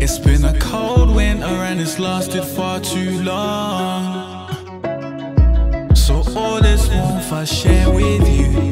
It's been a cold winter and it's lasted far too long, so all this warmth I share with you.